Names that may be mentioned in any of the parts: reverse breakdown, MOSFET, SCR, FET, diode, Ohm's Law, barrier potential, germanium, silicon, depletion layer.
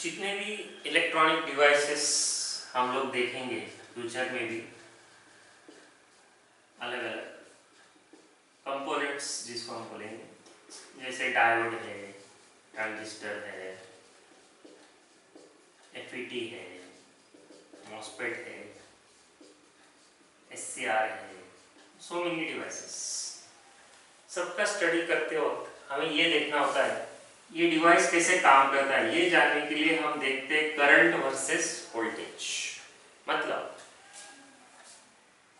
जितने भी electronic devices हम लोग देखेंगे फ्यूचर में भी अलग अलग कंपोनेंट्स जिसको हम बोलेंगे, जैसे डायोड है, ट्रांजिस्टर है, FET है, MOSFET है, SCR है, सो मेनी डिवाइसेस, सबका स्टडी करते वक्त हमें ये देखना होता है ये डिवाइस कैसे काम करता है। ये जानने के लिए हम देखते हैं करंट वर्सेस वोल्टेज। मतलब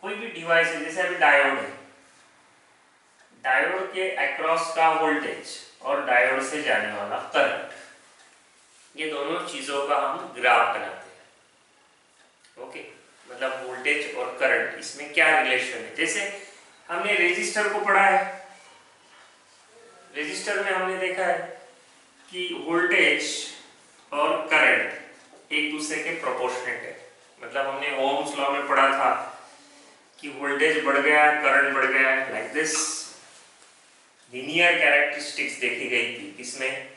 कोई भी डिवाइस है, जैसे अभी डायोड है, डायोड के अक्रॉस का वोल्टेज और डायोड से जाने वाला करंट, ये दोनों चीजों का हम ग्राफ बनाते हैं। ओके, मतलब वोल्टेज और करंट इसमें क्या रिलेशन है। जैसे हमने रेजिस्टर को पढ़ा है, रेजिस्टर में हमने देखा है कि वोल्टेज और करंट एक दूसरे के प्रोपोर्शनेट है। मतलब हमने ओम्स लॉ में पढ़ा था कि वोल्टेज बढ़ गया करंट बढ़ गया, लाइक दिस लीनियर कैरेक्टरिस्टिक्स देखी गई थी। किसमें?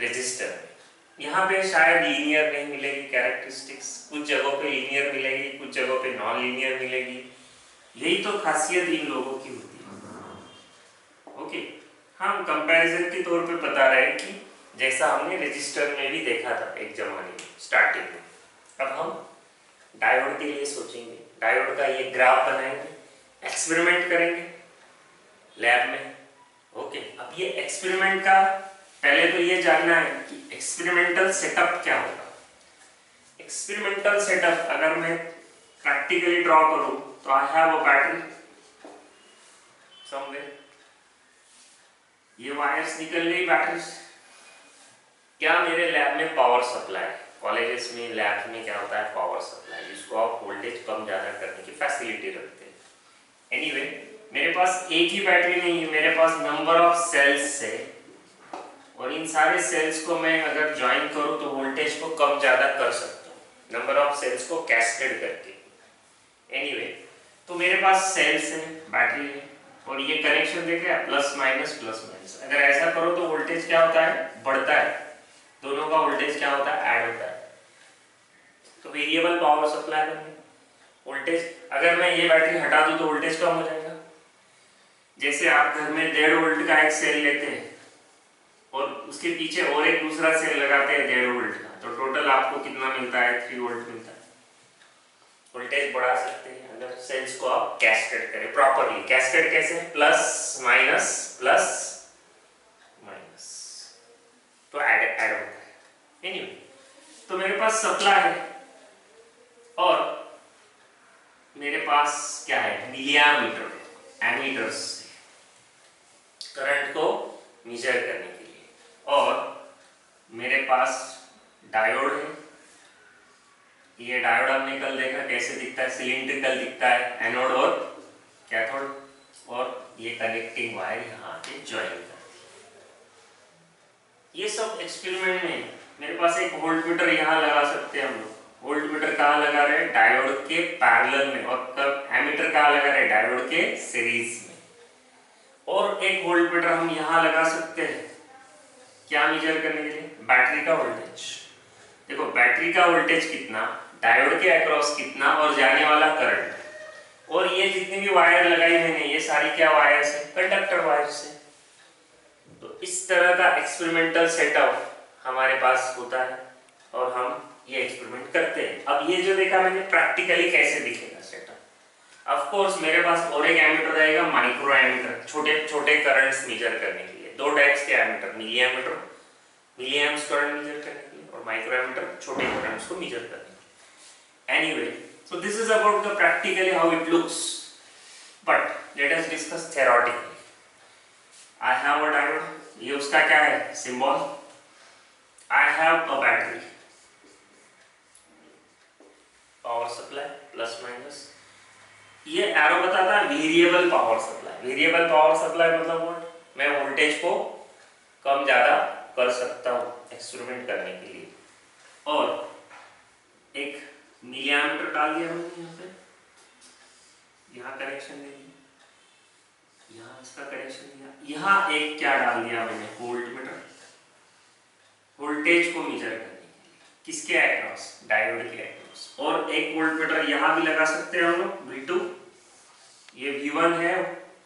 रेजिस्टर में। यहाँ पे शायद लीनियर नहीं मिलेगी कैरेक्टरिस्टिक्स, कुछ जगहों पे लीनियर मिलेगी, कुछ जगहों पे नॉन लीनियर मिलेगी। यही तो खासियत इन लोगों की होती है। ओके, हम कंपैरिजन के तौर पे बता रहे हैं कि जैसा हमने रेजिस्टर में भी देखा था एक जमाने में स्टार्टिंग में, अब हम डायोड के लिए सोचेंगे, डायोड का ये ग्राफ बनाएंगे, एक्सपेरिमेंट करेंगे लैब में। ओके, अब ये एक्सपेरिमेंट का पहले तो ये जानना है कि एक्सपेरिमेंटल सेटअप क्या होगा। एक्सपेरिमेंटल सेटअप अगर मैं प्रैक्टिकली ड्रॉ करूं तो I have a pattern somewhere, ये वायर्स निकल गई बैटरीज। क्या मेरे लैब में पावर सप्लाई, कॉलेजेस में लैब में क्या होता है पावर सप्लाई, जिसको आप वोल्टेज कम ज़्यादा करने की फैसिलिटी रखते हैं। एनीवे, मेरे पास एक ही बैटरी नहीं है, मेरे पास नंबर ऑफ सेल्स है और इन सारे सेल्स को मैं अगर ज्वाइन करूं तो वोल्टेज को कम ज़्यादा कर सकता हूं, नंबर ऑफ सेल्स को कैस्केड करके। एनीवे, तो मेरे पास सेल्स है, बैटरी है और ये कनेक्शन देख रहे हैं प्लस माइनस प्लस माइनस। अगर ऐसा करो तो वोल्टेज क्या होता है? बढ़ता है। दोनों का वोल्टेज क्या होता है? ऐड होता है। तो वेरिएबल पावर सप्लाई करनी वोल्टेज, अगर मैं ये बैटरी हटा दूं तो वोल्टेज कम हो जाएगा। जैसे आप घर में 1.5 वोल्ट का एक सेल लेते हैं और उसके पीछे और एक दूसरा सेल लगाते हैं 1.5 वोल्ट का, तो टोटल आपको कितना मिलता है? 3 वोल्ट मिलता है। वोल्टेज बढ़ा सकते हैं अगर सेल्स को आप कैस्केड करें प्रॉपरली। कैस्केड कैसे? प्लस माइनस प्लस माइनस, तो ऐड होता है। एनीवे, तो मेरे पास सप्लाई है और मेरे पास क्या है? मिलियामीटर, एमीटर्स करंट को मेजर करने के लिए। और मेरे पास डायोड है, ये डायोड हमने कल देखा कैसे दिखता है, सिलिंड्रिकल दिखता है, एनोड और कैथोड, और ये कनेक्टिंग वायर यहाँ पे ज्वाइन। ये सब एक्सपेरिमेंट में मेरे पास एक वोल्ट मीटर यहाँ लगा सकते हैं हम लोग। वोल्ट मीटर कहाँ लगा रहे हैं? डायोड के पैरेलल में। और तब एमीटर कहाँ लगा रहे हैं? डायोड के सीरीज में। और एक वोल्ट मीटर हम यहाँ लगा सकते हैं क्या मेजर करने के लिए? बैटरी का वोल्टेज। देखो, बैटरी का वोल्टेज कितना, डायोड के अक्रॉस कितना और जाने वाला करंट। और ये जितनी भी वायर लगाई मैंने, ये सारी क्या वायर्स है? कंडक्टर वायर्स है। तो इस तरह का एक्सपेरिमेंटल सेटअप हमारे पास होता है और हम ये एक्सपेरिमेंट करते हैं। अब ये जो देखा मैंने प्रैक्टिकली कैसे दिखेगा सेटअप। ऑफ कोर्स मेरे पास और एक एमीटर रहेगा, माइक्रो एमीटर, छोटे छोटे करंट्स मेजर करने के लिए। दो टाइप्स के ammeter, milliammeter, milliamps current measure करने के लिए, और माइक्रो एमीटर, छोटे करंट्स को मेजर करने के लिए। Anyway, so this is about the practically how it looks, but let us discuss theoretically. I have a diode, ये उसका क्या है? Symbol. I have a battery, power supply plus minus. ये एरो बताता है variable power supply. Variable power supply मतलब what? मैं voltage को कम ज्यादा कर सकता हूँ एक्सपेरिमेंट करने के लिए। और एक मिलियामीटर डाल दिया हमने यहाँ पे, यहाँ कनेक्शन दे दिया, यहाँ इसका कनेक्शन दिया, यहाँ एक क्या डाल दिया मैंने? वोल्ट मीटर, वोल्टेज को मेजर करने के लिए। किसके एक्रॉस, डायोड के एक्रॉस। और एक वोल्टमीटर यहां भी लगा सकते हैं हम लोग, V2 ये V1 है,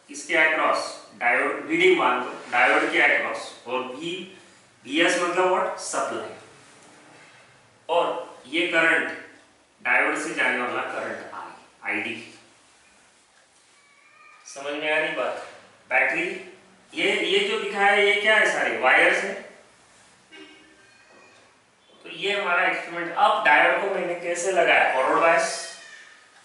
किसके एक्रॉस, डायोड, रीडिंग मान लो डायोड के एक्रॉस। और Vs मतलब व्हाट, सप्लाई। और ये करंट डायोड से जाने वाला करंट ID। समझ में आ रही बात। बैटरी ये जो दिखाया है ये क्या है, सारे वायर्स है। तो ये हमारा एक्सपेरिमेंट। अब डायोड को मैंने कैसे लगाया, फॉरवर्ड बायस।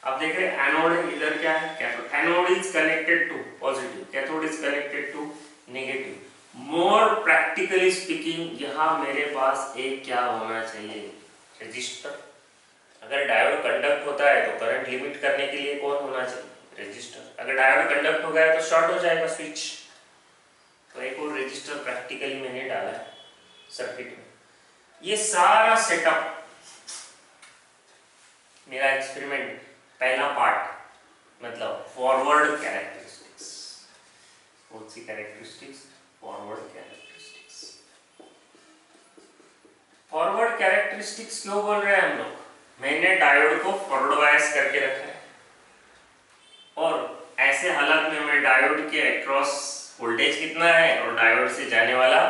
आप देख रहे हैं एनोड है, इधर क्या है cathode. Anode is connected to positive, cathode is connected to negative. More practically speaking यहाँ मेरे पास एक क्या होना चाहिए, रजिस्टर। अगर डायोड कंडक्ट होता है तो करंट लिमिट करने के लिए कौन होना चाहिए, रजिस्टर। अगर डायोड कंडक्ट हो गया तो शॉर्ट हो जाएगा स्विच। तो एक और रजिस्टर प्रैक्टिकली मैंने डाला है सर्किट में। ये सारा सेटअप मेरा एक्सपेरिमेंट पहला पार्ट मतलब फॉरवर्ड कैरेक्टरिस्टिक्स, कौन सी characteristics, forward characteristics. Forward characteristics क्यों बोल रहे हैं हम लोग, मैंने डायोड को फॉरवर्ड बायस करके रखा है। और ऐसे हालत में मैं डायोड के एक्रॉस वोल्टेज कितना है और डायोड से जाने वाला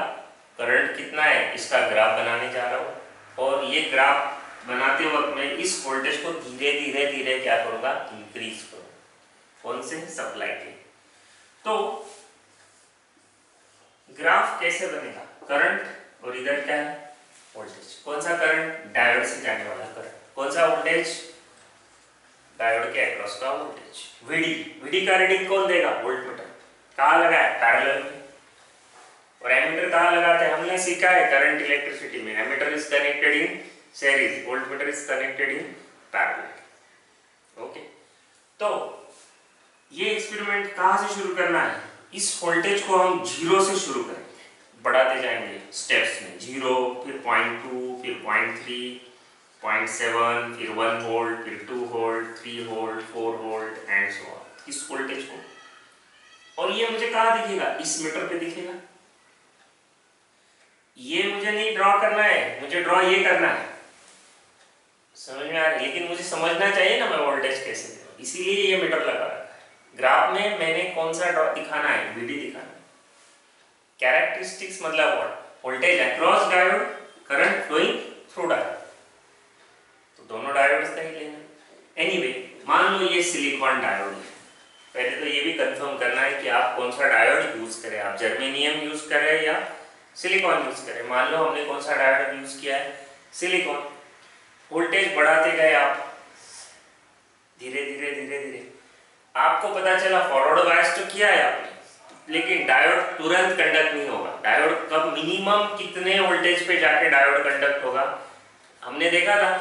करंट कितना है, इसका ग्राफ बनाने जा रहा हूँ। और ये ग्राफ बनाते वक्त मैं इस वोल्टेज को धीरे धीरे धीरे क्या करूँगा, इंक्रीज करूँगा, कौन से, सप्लाई के। तो ग्राफ कैसे बनेगा, करंट और इधर क्या है वोल्टेज। कौन सा करंट, डायोड से जाने वाला करंट। कौन सा वोल्टेज, डायोड के एक्रॉस का वोल्टेज VD का रीडिंग कौन देगा, वोल्टमीटर। कहाँ लगाया, पैरेलल में। और एमीटर कहाँ लगाते हैं, हमने सीखा है करंट इलेक्ट्रिसिटी में, ammeter is connected in series, voltmeter is connected in parallel. Okay, तो ये एक्सपेरिमेंट कहाँ से शुरू करना है, इस वोल्टेज को हम 0 से शुरू करेंगे, बढ़ाते जाएंगे स्टेप्स में। 0 फिर 0.2 फिर 0.3 0.7 फिर 1 वोल्ट फिर 2 volt 3 volt 4 volt and so on, इस वोल्टेज को। और ये मुझे कहाँ दिखेगा, इस मीटर पे दिखेगा। ये मुझे नहीं ड्रॉ करना है, मुझे ड्रॉ ये करना है, समझ में आ रहा है। लेकिन मुझे समझना चाहिए ना मैं वोल्टेज कैसे दूँ, इसीलिए ये मीटर लगा रहा है। ग्राफ में मैंने कौन सा ड्रॉ दिखाना है, VD दिखाना है। कैरेक्टरिस्टिक्स मतलब what, voltage across diode, current flowing through diode. तो दोनों डायोड्स का ही लेना। एनीवे मान लो ये सिलिकॉन डायोड है। पहले तो ये भी कंफर्म करना है कि आप कौन सा डायोड यूज करें, आप जर्मेनियम यूज करें या सिलिकॉन यूज करें। मान लो हमने कौन सा डायोड यूज किया है, सिलिकॉन। वोल्टेज बढ़ाते गए आप धीरे धीरे धीरे धीरे, आपको पता चला फॉरवर्ड बायस तो किया है आपने, लेकिन डायोड तुरंत कंडक्ट नहीं होगा। डायोड कब, मिनिमम कितने वोल्टेज पे जाके डायोड कंडक्ट होगा, हमने देखा था।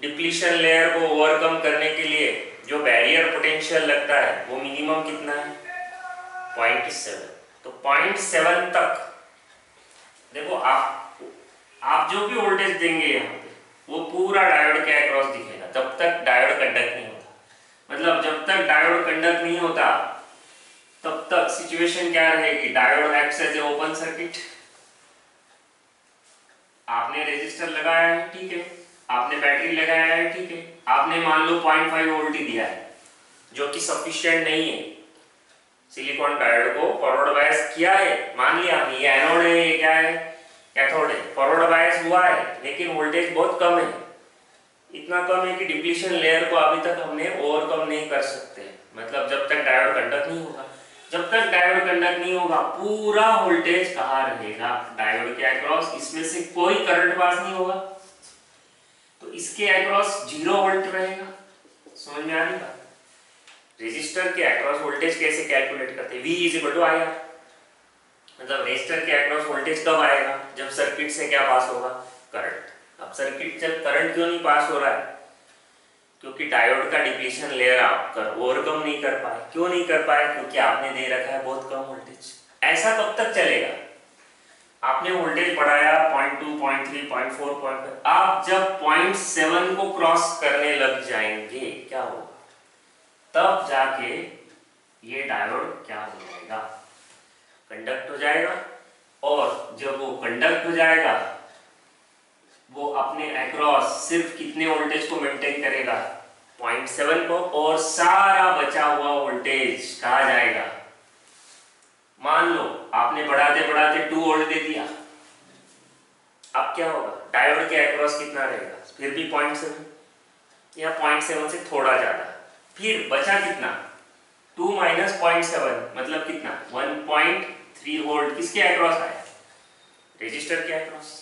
डिप्लीशन लेयर को ओवरकम करने के लिए जो बैरियर पोटेंशियल लगता है वो मिनिमम कितना है, 0.7। तो 0.7 तक देखो आप जो भी वोल्टेज देंगे यहाँ पे वो पूरा डायोड के एक्रॉस दिखेगा। तब तक डायोड कंडक्ट नहीं होता, मतलब जब तक डायोड कंडक्ट नहीं होता तब तक सिचुएशन क्या रहेगी, diode acts as a open circuit. आपने रेजिस्टर लगाया है, ठीक है, आपने बैटरी लगाया है, ठीक है, आपने मान लो 0.5 वोल्ट ही दिया है जो कि सफिशिएंट नहीं है। सिलिकॉन डायोड को फॉरवर्ड बायस किया है, मान लिया ये एनोड है, ये क्या है, कैथोड है, फॉरवर्ड बायस हुआ है, लेकिन वोल्टेज बहुत कम है, इतना कम है कि डिप्लीशन लेयर को अभी तक हमने ओवरकम नहीं कर सकते। मतलब जब तक डायोड कंडक्ट नहीं होगा, जब तक डायोड कंडक्ट नहीं होगा पूरा वोल्टेज कहाँ रहेगा, डायोड के एक्रॉस। इसमें से कोई करंट पास नहीं होगा, तो इसके एक्रॉस 0 वोल्ट रहेगा। समझ में आ रही बात। रेजिस्टर के अक्रॉस वोल्टेज कैसे कैलकुलेट करते हैं, V = IR। मतलब रेजिस्टर के अक्रॉस वोल्टेज कब आएगा, जब सर्किट से क्या पास होगा, करंट। अब सर्किट जब करंट क्यों नहीं पास हो रहा है, क्योंकि डायोड का डिप्लीशन लेयर आप ओवरकम नहीं कर पाए। क्यों नहीं कर पाए, क्योंकि आपने दे रखा है बहुत कम वोल्टेज। ऐसा कब तक चलेगा, आपने वोल्टेज बढ़ाया 0.2 0.3 0.4 0.5, आप जब 0.7 को क्रॉस करने लग जाएंगे क्या होगा, तब जाके ये डायोड क्या हो जाएगा, कंडक्ट हो जाएगा। और जब वो कंडक्ट हो जाएगा वो अपने एक्रॉस सिर्फ कितने वोल्टेज को मेंटेन करेगा, 0.7 को, और सारा बचा हुआ वोल्टेज कहाँ जाएगा। मान लो आपने बढ़ाते बढ़ाते 2 वोल्ट दे दिया, अब क्या होगा, डायोड के एक्रॉस कितना रहेगा, फिर भी 0.7 या 0.7 से थोड़ा ज्यादा। फिर बचा कितना, 2 माइनस 0.7 मतलब कितना, 1.3 वोल्ट किसके एक्रॉस आया, रेजिस्टर के एक्रॉस।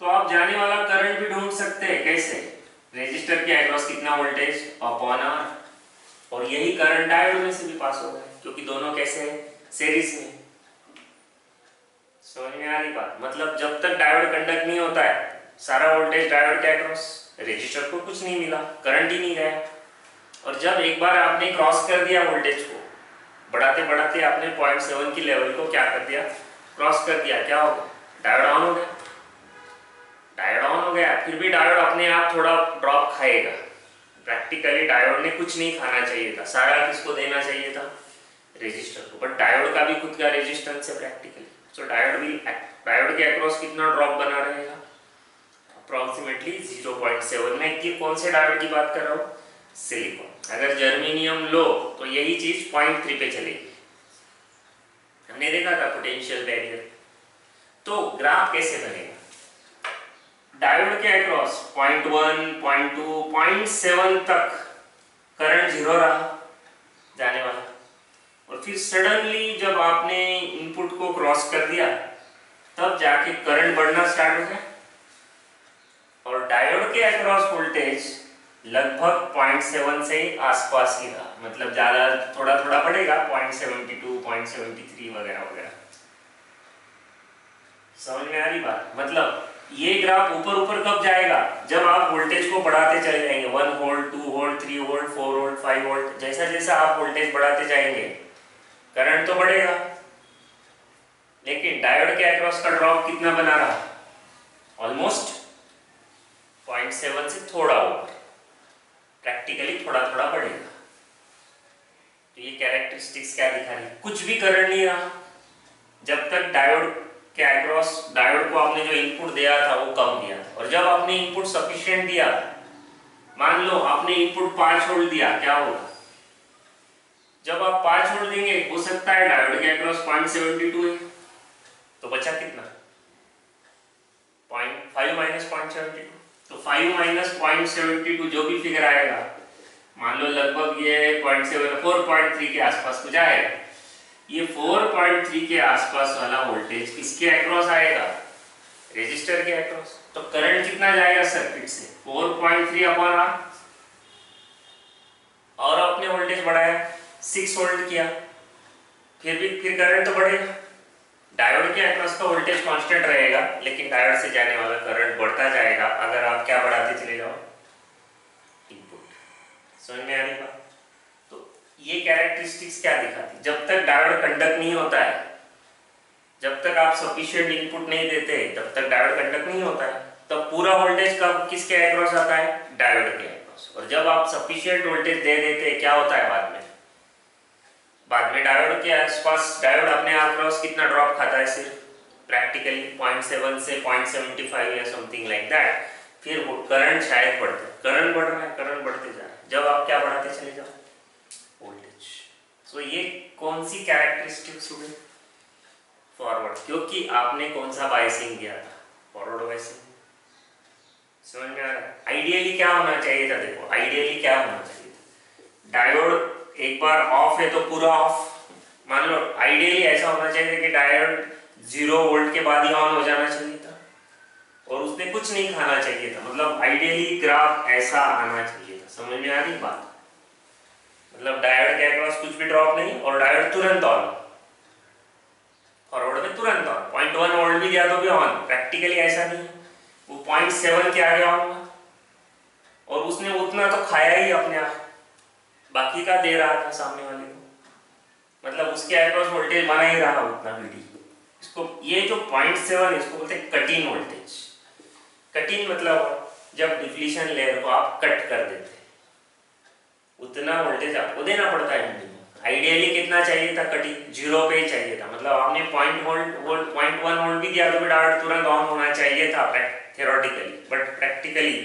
तो आप जाने वाला करंट भी ढूंढ सकते हैं, कैसे, रेजिस्टर के एक्रॉस कितना वोल्टेज अपॉन आर, और यही करंट डायोड में से भी पास होगा क्योंकि दोनों कैसे हैं, सीरीज में। समझ में आ रही बात, मतलब जब तक डायोड कंडक्ट नहीं होता है सारा वोल्टेज डायोड के एक्रॉस, रेजिस्टर को कुछ नहीं मिला, करंट ही नहीं गया। और जब एक बार आपने क्रॉस कर दिया वोल्टेज को, बढ़ाते बढ़ाते आपने 0.7 की लेवल को क्या कर दिया, क्रॉस कर दिया, क्या हो गया, डायोड ऑन हो गया। डायोड ऑन हो गया फिर भी डायोड अपने आप थोड़ा ड्रॉप खाएगा, प्रैक्टिकली डायोड ने कुछ नहीं खाना चाहिए था, सारा किसको देना चाहिए था, रेजिस्टर को। बट डायोड का भी खुद का रेजिस्टेंस है प्रैक्टिकली, तो डायोड भी डायोड के अक्रॉस कितना ड्रॉप बना रहेगा, अप्रॉक्सीमेटली 0.7। मैं कि कौन से डायोड की बात कर रहा हूँ, सिलिकॉन। अगर जर्मेनियम लो तो यही चीज 0.3 पे चलेगी, हमने देखा था पोटेंशियल बैरियर। तो ग्राफ कैसे बनेगा, डायोड के अक्रॉस 0.1, 0.2, 0.7 तक करंट जीरो रहा जाने वाला, और फिर सडनली जब आपने इनपुट को क्रॉस कर दिया तब जाके करंट बढ़ना स्टार्ट हो गया, और डायोड के अक्रॉस वोल्टेज लगभग 0.7 से आसपास ही रहा, मतलब ज्यादा थोड़ा थोड़ा बढ़ेगा, 0.72, 0.73 वगैरह वगैरह। समझ में आ रही बात, मतलब ये ग्राफ ऊपर ऊपर कब जाएगा, जब आप वोल्टेज को बढ़ाते चले जाएंगे, 1 volt, 2 volt, 3 volt, 4 volt, 5 volt. जैसा जैसा आप वोल्टेज बढ़ाते जाएंगे करंट तो बढ़ेगा, लेकिन डायोड के अक्रॉस का ड्रॉप कितना बना रहा, ऑलमोस्ट 0.7 से थोड़ा ऊपर, प्रैक्टिकली थोड़ा थोड़ा बढ़ेगा। तो ये कैरेक्टरिस्टिक्स क्या दिखा रही, कुछ भी करंट नहीं रहा जब तक डायोड के अक्रॉस, डायोड को आपने जो इनपुट दिया था वो कम दिया था, और जब आपने इनपुट सफिशिएंट दिया, मान लो आपने इनपुट 5 वोल्ट दिया, क्या होगा, जब आप 5 वोल्ट देंगे हो सकता है डायोड के अक्रॉस 0.72 है, तो बचा कितना, 0.5 माइनस 0.72, तो 5 माइनस 0.72 जो भी फिगर आएगा, मान लो लगभग ये 0.7, 4.3 के आसपास कुछ आएगा। ये 4.3 के आसपास वाला वोल्टेज किसके अक्रॉस आएगा, रेजिस्टर के अक्रॉस। तो करंट कितना जाएगा सर्किट से, 4.3 अपॉन आर, और अपने वोल्टेज बढ़ाया 6 वोल्ट किया, फिर करंट तो बढ़ेगा। डायोड के अक्रॉस का वोल्टेज कांस्टेंट रहेगा, लेकिन डायोड से जाने वाला करंट बढ़ता जाएगा अगर आप क्या बढ़ाते चले जाओ, इनपुट। समझ में आ रही बात, तो ये कैरेक्टरिस्टिक्स क्या दिखाती, जब तक डायोड कंडक्ट नहीं होता है, जब तक आप सफिशिएंट इनपुट नहीं देते तब तक डायोड कंडक्ट नहीं होता है, तब पूरा वोल्टेज कब किसके अक्रॉस आता है, डायोड के अक्रॉस। और जब आप सफिशिएंट वोल्टेज दे देते क्या होता है, बाद में डायोड के आसपास, डायोड अपने अक्रॉस कितना ड्रॉप खाता है, सिर्फ प्रैक्टिकली 0.7 से 0.75 या समथिंग लाइक दैट। फिर वो करंट शायद बढ़ता है, करंट बढ़ रहा है, करंट बढ़ते जा रहा है, जब आप क्या बढ़ाते चले जाओ, वोल्टेज। सो ये कौन सी कैरेक्टरिस्टिक्स हुई, फॉरवर्ड, क्योंकि आपने कौन सा बायसिंग दिया था, फॉरवर्ड बायसिंग। समझ में आ रहा है, आइडियली क्या होना चाहिए था, देखो आइडियली क्या होना चाहिए था, डायोड एक बार ऑफ है तो पूरा ऑफ, मान लो आइडियली ऐसा होना चाहिए कि डायोड 0 वोल्ट के बाद ही ऑन हो जाना चाहिए था, और उसने कुछ नहीं खाना चाहिए था, मतलब आइडियली ग्राफ ऐसा आना चाहिए था। समझ में आ रही बात, मतलब डायोड के अक्रॉस कुछ भी ड्रॉप नहीं, और डायोड तुरंत ऑन, फॉरवर्ड में तुरंत ऑन, 0.1 वोल्ट भी दिया तो भी ऑन, प्रैक्टिकली ऐसा नहीं है, वो 0.7 के आगे ऑन हुआ, और उसने उतना तो खाया ही अपने आप, बाकी का दे रहा था सामने वाले को, मतलब उसके अक्रॉस वोल्टेज बना ही रहा उतना भी। इसको ये जो 0.7 इसको बोलते हैं cut in voltage. Cut in मतलब जब डिप्लीशन लेयर को आप कट कर देते हैं, उतना वोल्टेज आपको देना पड़ता है आइडियली कितना चाहिए था कटी, 0 पे ही चाहिए था, मतलब हमने 0.1 वोल्ट भी दिया तो भी डायोड तुरंत ऑन होना चाहिए था थ्योरेटिकली, बट प्रैक्टिकली।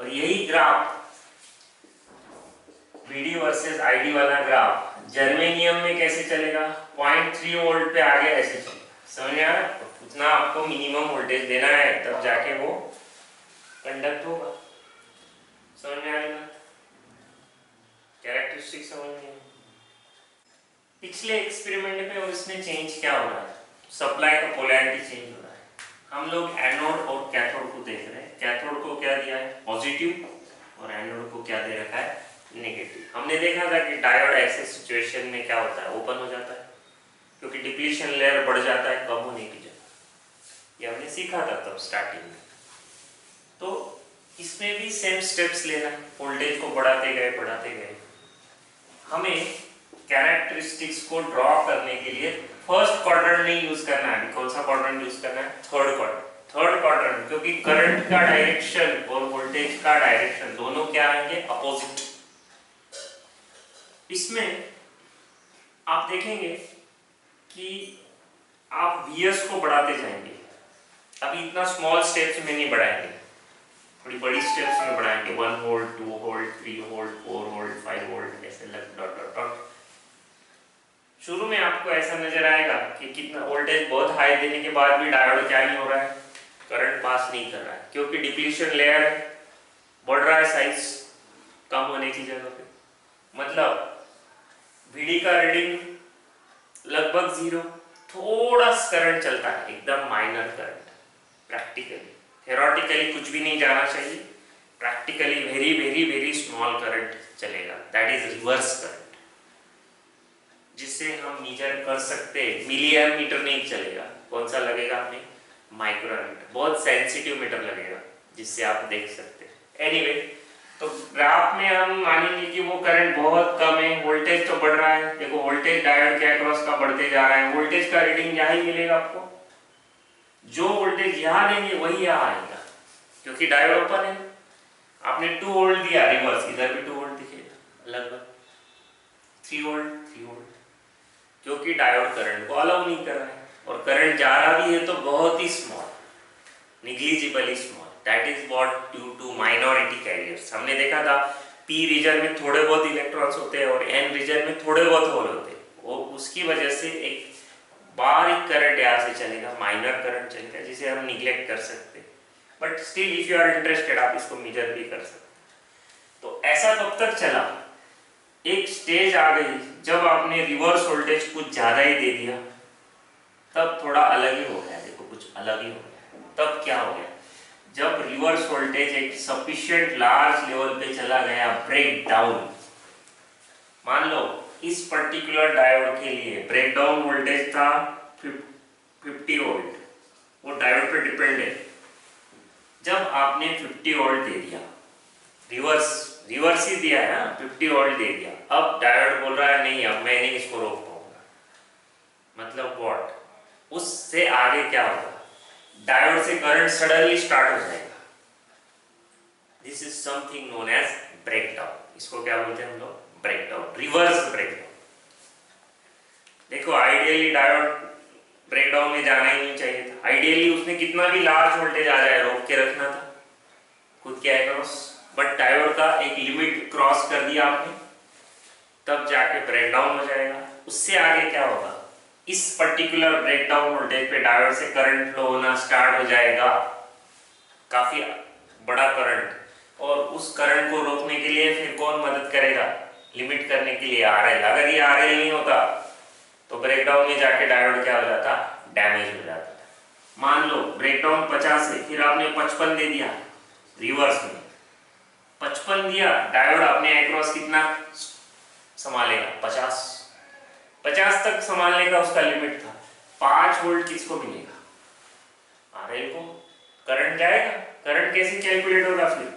और यही ग्राफ BD वर्सेस ID वाला ग्राफ जर्मेनियम में कैसे चलेगा, 0.3 वोल्ट पे आगे ऐसे चलेगा, समझ आया? उतना आपको मिनिमम वोल्टेज देना है तब जाके वो कंडक्ट होगा, समझ में आ रही बात? कैरेक्टरिस्टिक समझ में। पिछले एक्सपेरिमेंट में और इसमें चेंज क्या हो रहा है, सप्लाई का पोलैरिटी चेंज हो रहा है। हम लोग एनोड और कैथोड को देख रहे हैं, कैथोड को क्या दिया है पॉजिटिव और एनोड को क्या दे रखा है नेगेटिव। हमने देखा था कि डायोड ऐसे सिचुएशन में क्या होता है, ओपन हो जाता है क्योंकि डिप्लीशन लेयर बढ़ जाता है कम होने की जगह, ये हमने सीखा था तब स्टार्टिंग में। तो इसमें भी सेम स्टेप्स लेना, वोल्टेज को बढ़ाते गए हमें कैरेक्टरिस्टिक्स को ड्रॉ करने के लिए फर्स्ट क्वाड्रेंट नहीं यूज करना है। कौन सा क्वाड्रेंट यूज करना है, थर्ड क्वाड्रेंट। थर्ड क्वाड्रेंट क्योंकि करंट का डायरेक्शन और वोल्टेज का डायरेक्शन दोनों क्या आएंगे, अपोजिट। इसमें आप देखेंगे कि आप Vs को बढ़ाते जाएंगे, अभी इतना स्मॉल स्टेप्स में नहीं बढ़ाएंगे, थोड़ी बड़ी स्टेप्स में बढ़ाएंगे, 1 volt, 2 volt, 3 volt, 4 volt, 5 volt, ऐसे लग डॉट डॉट डॉट। शुरू में आपको ऐसा नजर आएगा कि कितना वोल्टेज बहुत हाई देने के बाद भी डायोड क्या नहीं हो रहा है, करंट पास नहीं कर रहा है क्योंकि डिप्लीशन लेयर बढ़ रहा है साइज कम होने की जगह पे, मतलब VD का रीडिंग लगभग 0, थोड़ा करंट चलता है, एकदम माइनर करंट। प्रैक्टिकली थ्योरेटिकली कुछ भी नहीं जाना चाहिए, practically very very very small current चलेगा, दैट इज रिवर्स करंट, जिसे हम मेजर कर सकते हैं। मिलीमीटर नहीं चलेगा, कौन सा लगेगा हमें, माइक्रोमीटर, बहुत सेंसिटिव मीटर लगेगा जिससे आप देख सकते हैं। एनीवे तो ग्राफ में हम मानेंगे कि वो करंट बहुत कम है, वोल्टेज तो बढ़ रहा है, देखो वोल्टेज डायोड के अक्रॉस का बढ़ते जा रहा है, वोल्टेज का रीडिंग यहाँ ही मिलेगा आपको, जो वोल्टेज यहाँ देंगे वही यहाँ आएगा क्योंकि डायोड ओपन है। आपने 2 वोल्ट दिया रिवर्स, इधर भी 2 वोल्ट दिखेगा लगभग, 3 वोल्ट क्योंकि डायोड करंट को अलाउ नहीं कर रहा है और करंट जा रहा भी है तो बहुत ही small, negligibly small. That is what due to minority carriers। हमने देखा था P region में थोड़े बहुत इलेक्ट्रॉन्स होते हैं और N region में थोड़े बहुत होल होते हैं, वो उसकी वजह से एक बारीक करंट यहाँ से चलेगा, माइनर करंट चलेगा जिसे हम निग्लेक्ट कर सकते हैं, but still if you are interested आप इसको मेजर भी कर सकते। तो ऐसा कब तक चला, एक स्टेज आ गई जब आपने रिवर्स वोल्टेज कुछ ज्यादा ही दे दिया, तब थोड़ा अलग ही हो गया, देखो कुछ अलग ही हो गया। तब क्या हो गया, जब रिवर्स वोल्टेज एक सफिशिएंट लार्ज लेवल पे चला गया ब्रेकडाउन, मान लो इस पर्टिकुलर डायोड के लिए ब्रेकडाउन वोल्टेज था 50 वोल्ट, वो डायोड पे डिपेंड है। जब आपने 50 वोल्ट दे दिया, रिवर्स ही दिया है ना, 50 वोल्ट दे दिया, अब डायोड बोल रहा है नहीं अब मैं नहीं इसको रोक पाऊंगा, मतलब व्हाट, उससे आगे क्या होगा, डायोड से करंट सडनली स्टार्ट हो जाएगा। This is something known as breakdown, इसको क्या बोलते हैं हम लोग, ब्रेकडाउन, रिवर्स ब्रेकडाउन। देखो आइडियली डायोड ब्रेकडाउन में जाना ही नहीं चाहिए था, आइडियली उसने कितना भी लार्ज वोल्टेज आ जाए रोक के रखना था खुद के एक्रॉस, बट डायोड का एक लिमिट क्रॉस कर दिया आपने, तब जाके ब्रेकडाउन हो जाएगा। उससे आगे क्या होगा, इस पर्टिकुलर ब्रेकडाउन वोल्टेज पे डायोड से करंट फ्लो होना स्टार्ट हो जाएगा, काफी बड़ा करंट, और उस करंट को रोकने के लिए फिर कौन मदद करेगा, लिमिट करने के लिए RL। अगर ये RL नहीं होता तो ब्रेकडाउन में जाके डायोड क्या हो जाता, डैमेज हो जाता। मान लो ब्रेकडाउन 50 है, फिर आपने 55 दे दिया, रिवर्स में 55 दिया, डायोड अपने एक्रॉस कितना संभालेगा, 50 तक संभालने का उसका लिमिट था। 5 वोल्ट किसको मिलेगा, RL को, करंट जाएगा, करंट कैसे कैलकुलेट होगा फिर,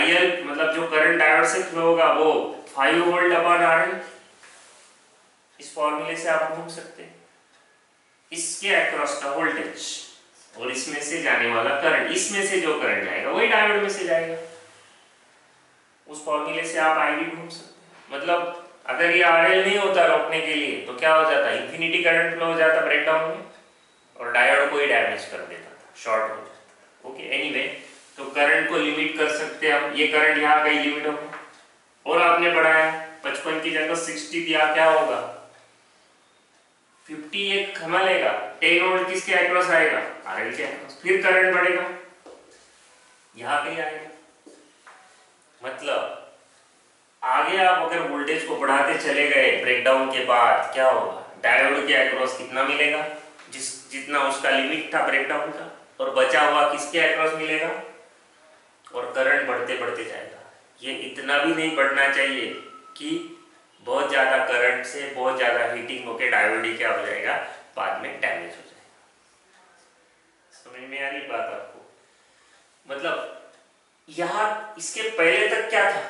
IL मतलब जो करंट डायोड से फ्लो होगा वो 5 वोल्ट अपॉन RL, इस फॉर्मूले से आप ढूंढ सकते हैं इसके अक्रॉस का वोल्टेज और इसमें से जाने वाला करंट, इसमें से जो करंट जाएगा वही डायोड में से जाएगा, उस फॉर्मूले से आप IB ढूंढ सकते हैं। मतलब अगर ये RL नहीं होता रोकने के लिए तो क्या हो जाता, इंफिनिटी करंट फ्लो हो जाता ब्रेकडाउन में और डायोड को ही डैमेज कर देता था, शॉर्ट हो जाता। ओके, एनीवे तो करंट को लिमिट कर सकते हैं हम। ये करंट यहाँ का ही लिमिट होगा और आपने बढ़ाया 55 की जगह 60 दिया, क्या होगा 50, एक खमलेगा 10 वोल्ट किसके एक्रॉस आएगा, RL के एक्रॉस, फिर करंट बढ़ेगा यहाँ कहीं आएगा। मतलब आगे आप अगर वोल्टेज को बढ़ाते चले गए ब्रेकडाउन के बाद क्या होगा, डायोड के एक्रॉस कितना मिलेगा, जितना उसका लिमिट था ब्रेकडाउन का, और बचा हुआ किसके एक्रॉस मिलेगा, और करंट बढ़ते बढ़ते जाएगा। ये इतना भी नहीं बढ़ना चाहिए कि बहुत ज़्यादा करंट से बहुत ज़्यादा हीटिंग होकर डायोड ही क्या हो जाएगा, बाद में डैमेज हो जाएगा। समझ में आ रही बात आपको? मतलब यहाँ इसके पहले तक क्या था,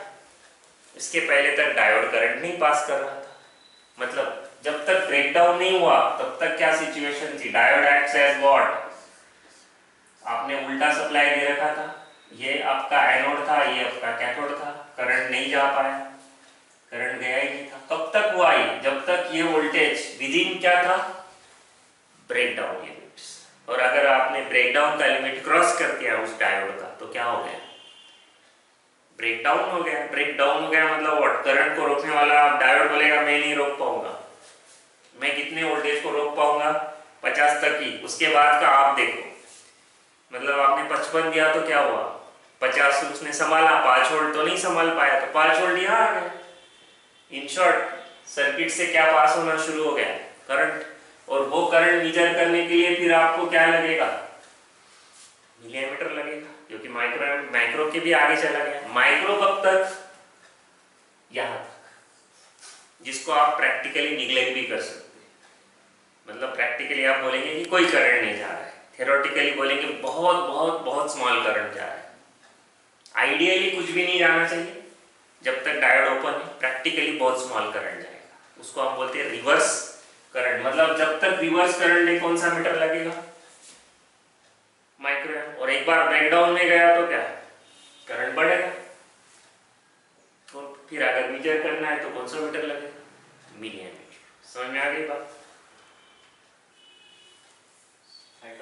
इसके पहले तक डायोड करंट नहीं पास कर रहा था। मतलब जब तक ब्रेकडाउन नहीं हुआ तब तक क्या सिचुएशन थी, डायोड एक्ट्स एज व्हाट, आपने उल्टा सप्लाई दे रखा था, ये आपका एनोड था ये आपका कैथोड था, करंट नहीं जा पाया, करंट गया ही नहीं था। कब तक हुआ ये, जब तक ये वोल्टेज विदिन क्या था ब्रेकडाउन लिमिट्स, और अगर आपने ब्रेकडाउन का लिमिट क्रॉस कर दिया उस डायोड का तो क्या हो गया, ब्रेकडाउन हो गया। ब्रेकडाउन हो गया मतलब व्हाट, करंट को रोकने वाला डायोड बोलेगा मैं नहीं रोक पाऊंगा, मैं कितने वोल्टेज को रोक पाऊंगा 50 तक ही, उसके बाद का आप देखो। मतलब आपने 55 दिया तो क्या हुआ 50 उसने संभाला, 5 वोल्ट तो नहीं संभाल पाया तो 5 वोल्ट यहाँ आ गए। इन शॉर्ट सर्किट से क्या पास होना शुरू हो गया करंट, और वो करंट मेजर करने के लिए फिर आपको क्या लगेगा, मिलीमीटर लगेगा, क्योंकि माइक्रो के भी आगे चला गया। माइक्रो कब तक, यहाँ तक, जिसको आप प्रैक्टिकली निगलेक्ट भी कर सकते हैं। मतलब प्रैक्टिकली आप बोलेंगे कि कोई करंट नहीं जा रहा है, थ्योरेटिकली बोलेंगे बहुत बहुत बहुत स्मॉल करंट जा रहा है, आइडियली कुछ भी नहीं जाना चाहिए जब तक डायोड ओपन है, प्रैक्टिकली बहुत स्मॉल करंट जाएगा, उसको हम बोलते हैं रिवर्स करंट। मतलब जब तक रिवर्स करंट है कौन सा मीटर लगेगा, माइक्रो, और एक बार ब्रेकडाउन में गया तो क्या करंट बढ़ेगा, तो फिर अगर मीटर करना है तो कौन सा मीटर लगेगा, मिलियन मीटर। समझ में आ गई बात?